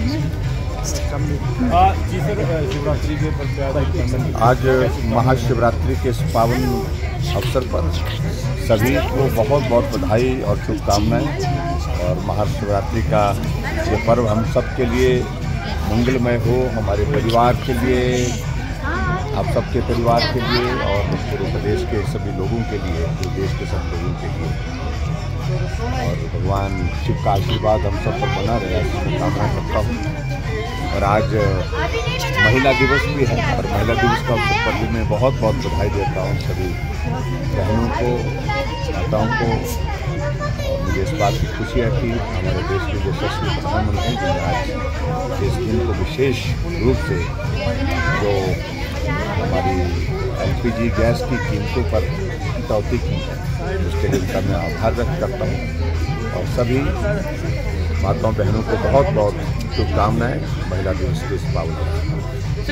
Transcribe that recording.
आज महाशिवरात्रि के इस पावन अवसर पर सभी को बहुत बहुत बधाई और शुभकामनाएं। और महाशिवरात्रि का ये पर्व हम सब के लिए मंगलमय हो, हमारे परिवार के लिए, आप सबके परिवार के लिए और पूरे प्रदेश के सभी लोगों के लिए, पूरे देश के सभी लोगों के लिए। और भगवान शिव का आशीर्वाद हम सब पर बना रहे, शुभकामना करता हूँ। और आज महिला दिवस भी है और महिला दिवस का अवसर पर भी मैं बहुत बहुत बधाई देता हूँ सभी बहनों को, माताओं को। और मुझे इस बात की खुशी है कि हमारे देश के जो यशस्वी प्रधानमंत्री जी आज इस दिन को विशेष रूप से जो हमारी LPG गैस की कीमतों पर कटौती की है उसके लिए उनका मैं आभार व्यक्त करता हूँ। और सभी माताओं बहनों को बहुत बहुत शुभकामनाएं महिला दिवस के इस पावन अवसर पर।